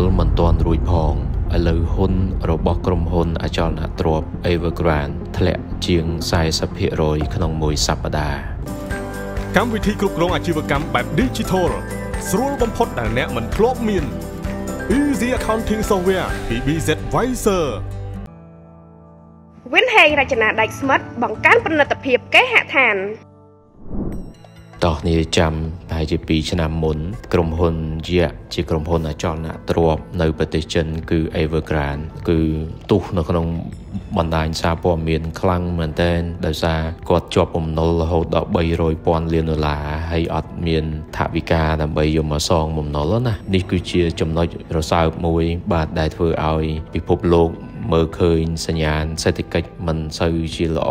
ลเหมือนตอนรุ่ยพองหรือหุ้นหรือบกลมหุ้นอาจารย์ตรวจเอเวอร์แกรนด์แถลงเชียงสายสัพเพโรยขนมมวยสัปดาห์กรรมวิธีกลุ่มโรงอาชีวกรรมแบบดิจิทัลสรุปบำพดแต่เนี้ยมันครบมิน Easy Accounting Software BBZ Visor วินเฮย์ราชนาไดสมัตบังการปนตะเพียบแก้หะทานตอนนี้จำภายในปีชนะมุนกรมพลเยะจีกรมพลอาจารย์ตรวจในประเทศจีนคือเอเวอร์แกรนด์คือตู้ในขนมบรรดาชาปอมีนคลังเหมือนเต้นดาวซากอดจอบผมนอลหดอกใบโรยปอนเลียนดอลาให้อัดเมียนทวิกาดำใบยมมาซองผมนอแล้วนะนี่คือเชียจำนวนเราสาวมวยบาดได้เพื่อเอาไปพบโลกเมื่อเคยสัญญาณเศรษฐกิจมันซื้อจีลอ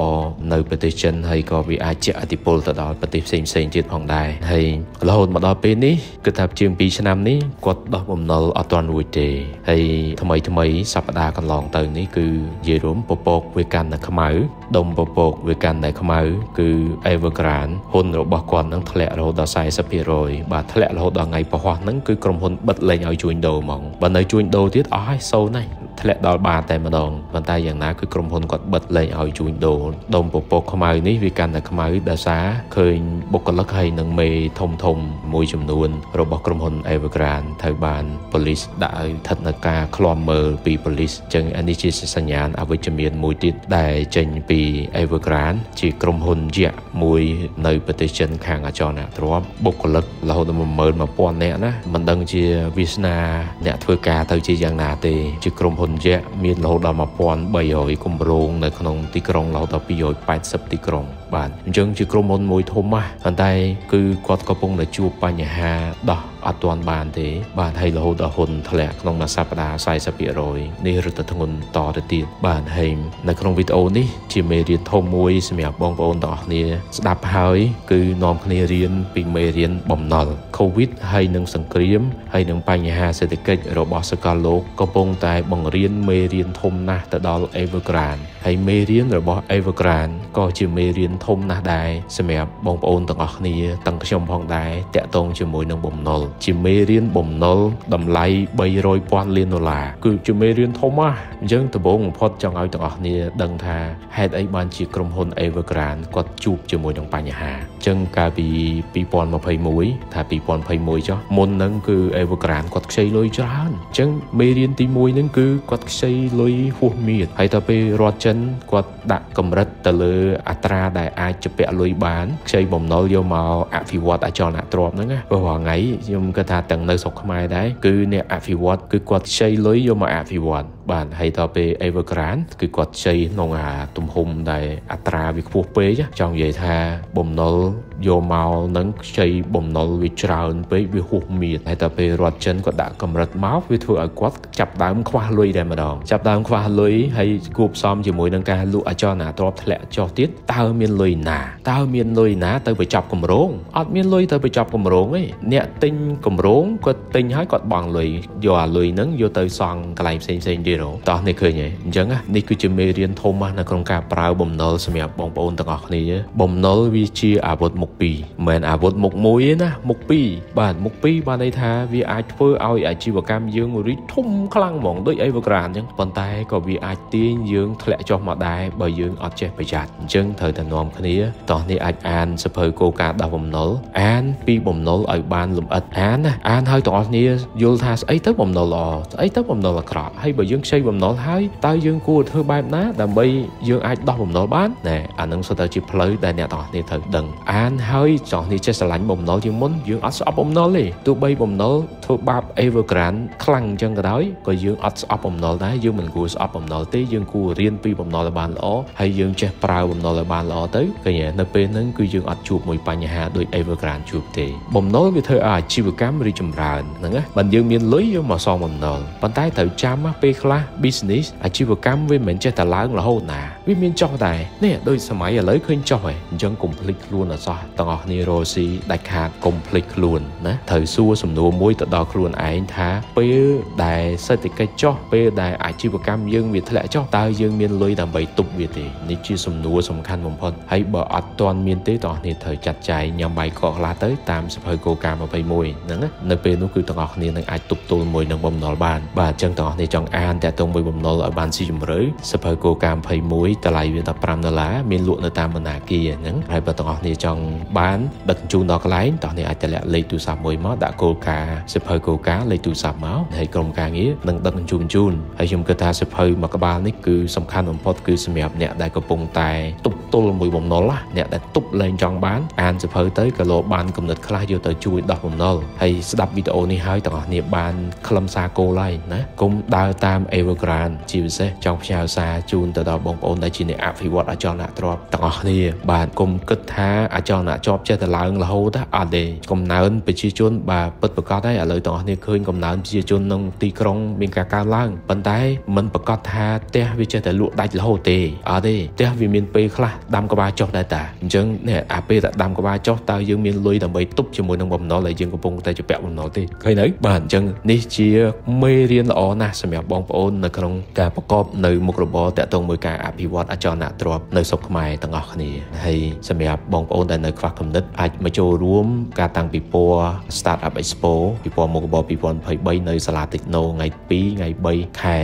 ในประเทศจีนให้ก็วิอาเจอติปอลตลอดปฏิเสธสิ่งที่ผ่องได้ให้เราหดมาดอปีนี้กระทำเชียงปีชนะนี้กอดดอกผมนอลอัดตอนรวยเจให้ทำไมสัปดาห์กันลองเติมนี้คือเยรวมปปกเวกันในขมายดมปปกเวกันในขมายคือเอเวอร์แกรนด์หุ้นหรือบกรนั่งทะเลเราดอไซส์สเปโรยบาทะเลเราดอไงปะฮวนั่งคือกรมหุ้นบัดเลยเอาจุนโดมองบัดเลยจุนโดที่อ๋อให้โซนทะเลดอบาแต่มาดองบันไดอย่างนั้นคือกรมหุ้นกดบัดเลยเอาจุนโดดมปปกขมายนี้เวกันในขมายดอไซส์เคยบกลักให้นั่งเมย์ทมมวยจำนวนเราบอกกรมหุ้นเอเวอร์แกรนด์ไทยบานบริษัทได้ทันกาคลอมเมอร์ปีบริษัทจึงอันนี้คือสัญญาณวิจมีนมวยติดได้เจนปีเอเวอร์แกรนด์จีกรมหุ้นเยอะมวยในประเทศจีนแข่งอาจารย์นะทว่าบุคลิกเราต้องมาเมินมาป้อนเนี่ยนะมันดังจีวิสนาเนี่ยเพื่อการเท่าจีอย่างนาตีจีกรมหุ้นเยอะมีเราต้องมาป้อนใบหอยกุมโรงในขนมตีกรงเราต้องไปหอยไปสับตีกรงบ้านจึงจีกรมหุ้นมวยทมาอันใดคือกอดกระปุกในจูปัญญาดอกอัตวันบานเตบ้านให้เราต้องหุ่นทะเลขนมนาซาปดาใส่สเปียรอยนี่หรือตะทงต่อตะตีบ้านให้ในครองวิดีโอนี้ที่เมเรียนทอมมวยสมัยบองปอนต่อเนี่ยสดับหายคือนอมเนเรียนปีเมเรียนบ่มนอลโควิดให้หนึ่งสังเกตให้หนึ่งปัญหาเศรษฐกิจระบบสกาโลกก็ปงตายบังเรียนเมเรียนทอมนะแต่ดอลเอเวอร์แกรนด์ให้เมเรียนระบบเอเวอร์แกรนด์ก็จะเมเรียนทอมนะได้สมัยบองปอนต่อเนี่ยตั้งชมพองได้แต่ตรงจะมวยหนึ่งบ่มนอลจะเมเรียนบ่มนอลดำไล่ใบรอยปอนเลียนโนลาคือจะเมเรียนทอมะยังตะบงพอดจังเอาต่างเนี่ยดังท่าเฮดไอบันจีกรมหุ้นเอเวอร์แกรนด์ก็จูบจมูกดังปัญหาจังกาปีปีปอนมาพายมวยถ้าปีปอนพายมวยจ้ะมนนั่งคือเอเวอร์แกรนด์ก็ใช้ลอยจานจังเมเรียนตีมวยนั่งคือก็ใช้ลอยหัวมีดให้ตาไปรอจันก็ดักกำรัดตะเลอัตราได้อาจจะไปลอยบ้านใช้บ่มน้อยเลี้ยวมาอภิวัตอาจารย์ตรอบนั่งไงว่าไงยมกระทาแต่งในศกขมายได้คือเนี่ยอภิวัตคือก็ใช้ลอยยมมาอภิวัตบ้านให้ต่อไปเอเวอร์แกรนด์คือกอดใจนองอาตุ่มหมได้อัตราวิควบเป้จ้ะจังใหญ่ท่าบ่มนอลโยมานั่งใช้บ่มนอลวิจารณ์ไปวิหุบมีดให้ต่อไปรอดเชนก็ด่ากำรัดม้าวิถือไอ้กอดจับตามคว้าลุยได้มาดองจับตามคว้าลุยให้กลุ่มซ้อมจีมวยนังการลู่อาจารย์หน้าตอบทะเลจอดติดตาเมียนลุยหนาตาเมียนลุยหนาเตยไปจับกำร้องอัดเมียนลุยเตยไปจับกำร้องไอ้เนี่ยติงกำร้องก็ติงให้กอดบังลุยโย่ลุยนั่งโย่เตยซองไกลเซนเซนดีรู้ตอนนี้เคยไงจังอ่ะนี่คือจะเมเรียนทอมะในโครงการปลายบ่มนอลสมัยบองปอนต่างๆนี่เยอะบ่มนอลวิชีอาบดมุกปีเหมือนอาบดมุกมวยนะมุกปีบ้านมุกปีบ้านในท่าวิอาเพื่อเอาอาชีวกรรมยืงริทุ่มคลั่งมองด้วยไอวกรานจังปนตายก็วิอาตีนยืงทะเลจอมาได้บ่ยืงอัดเจ็บประหยัดจังเธอแต่นอมคนนี้ตอนนี้อาจอ่านสเปอร์โกกาดาวบ่มนอลอ่านปีบ่มนอลไอบ้านลุมอัดอ่านให้ตอนนี้ยูท่าไอเต้บ่มนอลไอเต้บ่มนอลกระให้บ่ยืงใช้บ่มนอลให้ตายยืงกูเธอแบบนะแต่บ่ยืงอาจดาวบ่มนอลบ้านเน่อันนั้นสุดท้ายจีเพลย์ได้เนี่ยตอนนี้เธอดังอ่านให้ตอนนี้จะสลันบ่มนอลยังมุนยืงอัดสอบบ่มนอลเลยตัวใบบ่มนอลเธอบาบเอเวอร์แกรนด์คลั่งจังกระด้อยก็ยืงอัดสอบบ่มนอลได้ยืงมันกูสอบบ่มนอลตียืงกูเรียนปีบ่มนอลบานล้อให้ยืงเจ็บปลายบ่มนอลบานล้อตีก็เนี่ยในปีนั้นคือยืงอัดจูบมวยปัญหาโดยเอเวอร์แกรนด์จูบตีบ่มนอลก็เธออาชีวกรรมริจมรานนั่งอ่ะมันยืงมีนลุยยืงมาซองบ่มนอลปันท้ายเธอจำมาไปคล ละบิสเนสอาชีวกรรมวิเหมือนจะแต่ล้างละหูนาวิเหมือนจอได้เนี่ยโดยสมัยอย่าเลิกเคยจอยยังกลุ่มพลิกล้วนอ่ะซะต่างออกนิโรซีได้ขาดกลุ่มพลิกล้วนนะเธอซัวสมนุมวยต่อดอกล้วนไอ้ท้าเปื้อได้เศรษฐกิจจ่อเปื้อได้อาชีวกรรมยังวิทยาจ่อตายยังมีเลยดำใบตุบวิธีนี่ชื่อสมนุมสำคัญผมพอให้เบอร์อัดตอนมีนเตต่อเนี่ยเธอจัดใจยำใบเกาะลาเตยตามสเปอร์โกกามาไปมวยนั่นนะในเปื้อนู้คือต่างออกนี่นั่งไอ้ตุบตูมวยนั่งบ่มนอบ้านบ้านจังต่างออกนี่จังอ่านแต่ตรงมวยบ่มนอบ้านซีจมรื้อสเปอร์โกกามไปมวยตะไลวิตาปรามนลามีลุ่นตามนากีนั่งให้เบอร์ต่างออกนี่จังบ้านดักจูนดอกไล่ต่อเนี่ยอาจจะละเลยตัวสามมวยม้าดะโกกาสเปอร์โกกาเลยตัวสามม้าให้กรมการนี้นั่งดักจูนจูนให้ชมกระทาสเปอร์มากบ้านนี่คือสำคัญผมพอคือสมัยเนี่ยได้กระปงตายตุบตูมวยบ่มนอละเนี่ยได้ตุบเลยจังบ้านอ่านสเปอร์เตยกระโลบ้านกำหนดคลายโยเตจูดอกบ่มนอให้ดับวิดีโอนี้ให้ต่างออกนี่บ้านคลำซาโกไลนะกลุ่มดาวตามเอเวอร์แกรนด์จีวิเซจองชาวซาจูนแต่ดอกบงโอนได้จีเนอภิวัตอาจารย์ตรอบต่างออกนี่บ้านกลุ่มกึศท้าอาจารย์จอบเจตลาอึงละโหดอาเดกลุ่มนั้นไปชี้จนบาปประกอบได้อะไรต่างออกนี่เคยกลุ่มนั้นไปชี้จนนงตีกรงมีการการล่างปันได้มันประกอบท้าเตะวิเจแต่ลุได้ละโหดเตะอาเดเตะวิมีนไปคลาดำกบาจอบได้แต่จึงเนี่ยอาไปแต่ดำกบาจอบตายังมีลุยดำไปตุบจมูกนงบ่มน้อเลยยังกระปงแต่จะแปะบ่มน้อเตะใครไหนบ้านจังนี่เชียไม่เรียนอ๋อนะสมัยบองปอนในกรงการประกอบในมุกรบแต่ตรงมือการอภิวัตอาจารย์ตรอบในศพใหม่ต่างออกนี่ให้สมัยบองปอนแต่ในความคำนึกอาจมาโจรวมการตั้งปีปัว Startup Expo ปีปัวมุกรบปีปัวไปใบในสลาติโนไงปีไงใบไข่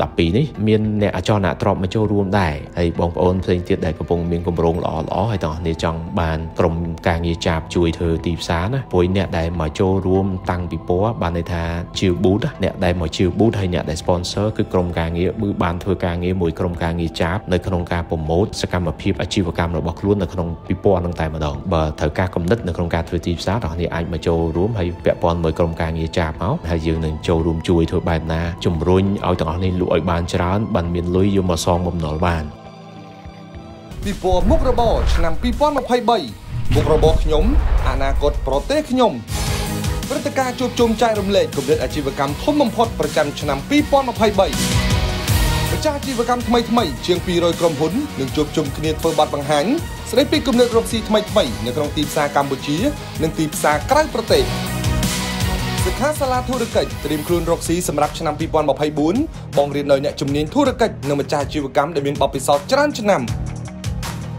ดับปีนี้มีเนี่ยอาจารย์ตรอบมาโจรวมได้ให้บองปอนเพลงเทียดได้กระปงมีกระปงอ๋ออ๋อให้ต่างนี่จังบานกรมการยีจับช่วยเธอตีสานะป่วยเนี่ยได้มาโจรวมตั้งปีปัวบานในทาชิวบูธเนี่ยได้มาชิวบูธให้เนี่ยได้สปอนเซอร์คือกรมการเงี้ยมือบานเธอการเงี้ยมวยกรมการเงี้ยจับในขนมการโปรโมทสกรรมอภิปอาชีวกรรมเราบอกล้วนในขนมปีปัวตั้งแต่มาดองเบอร์เธอการกำนัดในขนมการเธอตีสาตอนนี้ไอ้มาโจรวมให้เปียปอนมวยกรมการเงี้ยจับเอาให้ยืนหนึ่งโจรวมช่วยเธอบานนาจุ่มรุ่นเอาต่างนี้ลุยบานจานบันเมียนลุยอยู่มาซองบ่มหนอบานปีปัวมุกระบอชนำปีปัวมาไพ่ใบมุกระบอขยมอนาคตโปรเตขยมรัฐการจูบจมใจรำเละกลุ่มเด็กอาชีวกรรมทุ่มมพดประจำชนำปีป้อนอภัยใบประชาชีวกรรมทำไมเชียงปีรอยกรมหุนหนึ่งจูบจมคเนียดเปิดบัตรบางหันสไลด์ปีกลุ่มเด็กรบซีทำไมหนึ่งกองตีซากัมบูชีหนึ่งตีซาใกล้ประเทศศึกษาสลาธุรกิจเตรียมครูนรกซีสำหรับชนำปีป้อนอภัยบุญบองเรียนหน่อยเนี่ยจุ่มเนียนธุรกิจหนึ่งประชาชีวกรรมได้เรียนปอปิศาจจรัญชนำ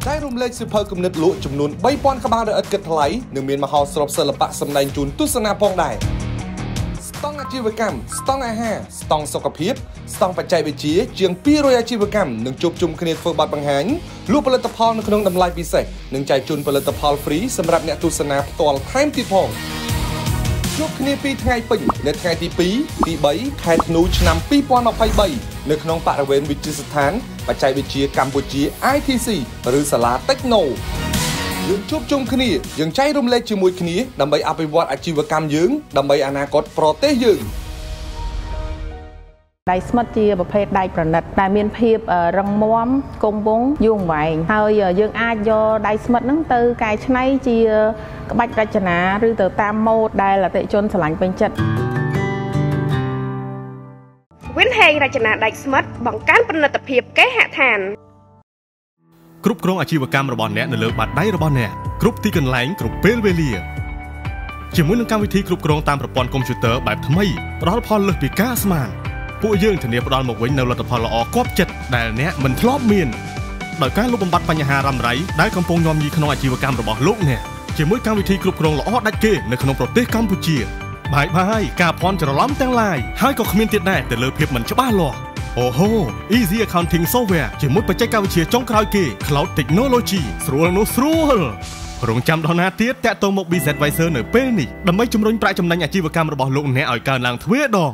ได้รวมเลขสิบเพลกำเนิดลุจำนวนใบปอนขบาเดือดเกิดไหลหนึ่งเมียนมาฮอสรบสลับปะสำแดงจูนตุสนาพองได้สต้องอาชีวกรรมสต้องอาหารสต้องสกปรกสต้องปัจจัยวิจีเจียงปีโรยอาชีวกรรมหนึ่งจุบจุ่มคเนตเฟอร์บัตบางแห่งลูกผลิตภัณฑ์ขนมดำลายพิเศษหนึ่งใจจุนผลิตภัณฑ์ฟรีสำหรับเนี่ยตุสนาตอลไทม์ตีพองจุบคเนตปีไทยปิ่งในไทยตีปีตีใบไทยธนูชนำปีปอนออกไปใบในขนมปะระเวนวิจิตรสถานปัจจัยวิจีกัมพูชี ITC หรือสลาเทคโนยังชุบจุ่มคณียังใช้ร่มเล็กชิมวยคณีดำไปอภิวัตอาชีวกรรมยืงดำไปอนาคตโปรเตยืงได้สมัติจีประเภทได้ประนัดได้เมียนเพียบรังม้อมกงบงยุ่งไหวเฮายังอาจจะได้สมัตินั่งตือกายชนัยจีบัตรราชนาหรือเติร์ตามโมดได้ละเตจนสลังเป็นจัดวินเฮย์ราชนาไดสมัตบังการปนตะเพียบแก้หะทานกรุ๊ปโครงอาชีวกรรมระบอนแนะในเลือกบัตรได้ระบอนแนะกรุ๊ปที่กันไหลกรุ๊ปเปลเวเลียเฉียงมุ่งนำการวิธีกรุ๊ปโครงตามประปอนคอมพิวเตอร์แบบทำไมรอดพอเลือกปีก้าสมานผู้ยื่นเถียงประดอนหมกไว้ในรัฐพลอครอบเจ็ดแต่เนี้ยมันทลอบเมียนโดยการลบบำบัดปัญหารำไรได้กำปงยอมยีขนมอาชีวกรรมระบอนโลกเนี่ยเฉียงมุ่งการวิธีกรุ๊ปโครงละออดได้เก่งในขนมโปรเตกัมพูชีหายไปกาพรจะล้อมแตงลายให้ก็ขมิ้นติดแน่แต่เลือเพียบเหมือนชาวบ้านหรอกโอ้โห Easy Accounting Software จะมุดไปใจกาวเชียจ้องคราวเก Cloud Technology สรวลโนสรวลโรงจำดอนาเตียแต่ตัวมกบีเซตไวเซอร์เหนือเป้นี่ดำไม่จมรุ่นปลายจำนันอาชีวกรรมระบอบโลกแน่อ่อยการลางทเวดอง